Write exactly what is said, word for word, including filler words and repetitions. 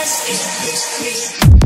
Please, please.